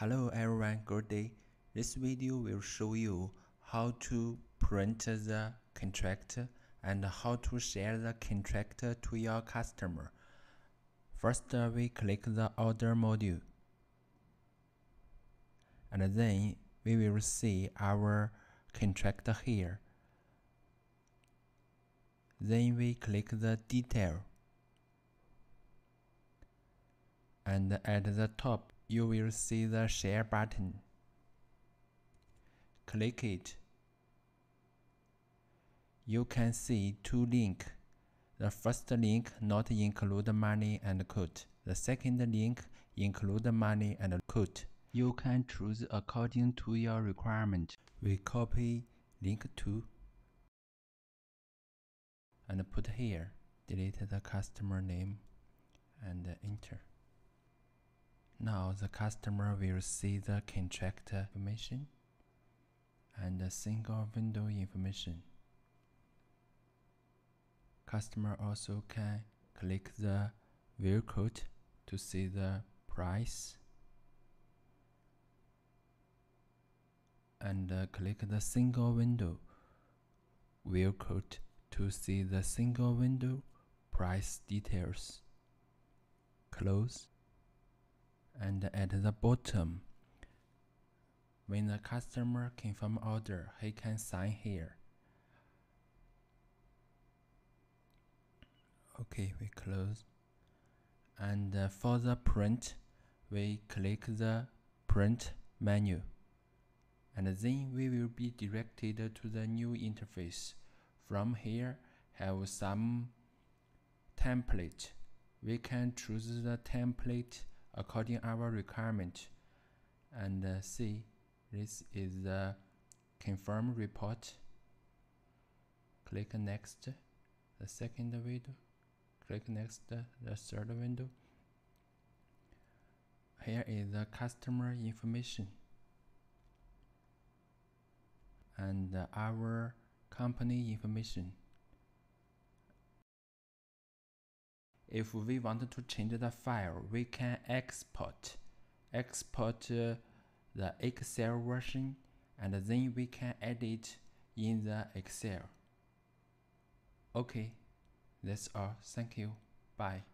Hello everyone, good day. This video will show you how to print the contract and how to share the contract to your customer. First, we click the order module, and then we will see our contract here. Then we click the detail, and at the top you will see the share button. Click it. You can see two links. The first link not include money and quote. The second link include money and quote. You can choose according to your requirement. We copy link to and put here. Delete the customer name and enter. Now the customer will see the contract information and a single window information. Customer also can click the view quote to see the price, and click the single window view quote to see the single window price details. Close. And at the bottom, when the customer confirm order, he can sign here. Okay, we close. And for the print, we click the print menu, and then we will be directed to the new interface. From here, have some template. We can choose the template according our requirement, and see, this is the confirm report. Click next, the second window. Click next, the third window. Here is the customer information and our company information. If we want to change the file, we can export the Excel version, and then we can edit in the Excel. Okay, that's all. Thank you. Bye.